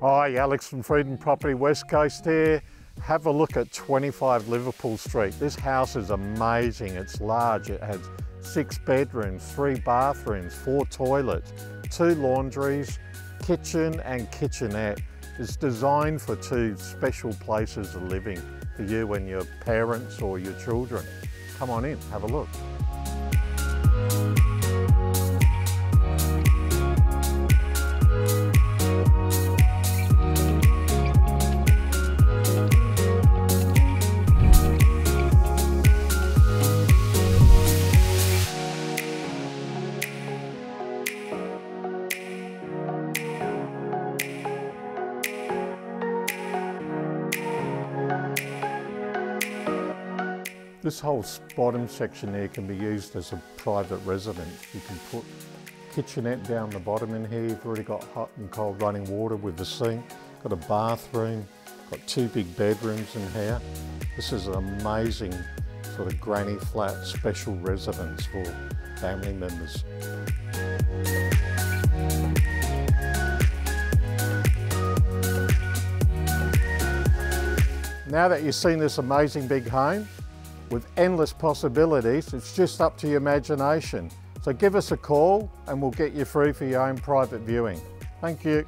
Hi, Alex from Freedom Property West Coast here. Have a look at 25 Liverpool Street. This house is amazing. It's large. It has 6 bedrooms, 3 bathrooms, 4 toilets, 2 laundries, kitchen and kitchenette. It's designed for 2 special places of living for you and your parents or your children. Come on in, have a look. This whole bottom section here can be used as a private residence. You can put kitchenette down the bottom in here. You've already got hot and cold running water with the sink. Got a bathroom, got 2 big bedrooms in here. This is an amazing sort of granny flat special residence for family members. Now that you've seen this amazing big home, with endless possibilities, it's just up to your imagination. So give us a call and we'll get you through for your own private viewing. Thank you.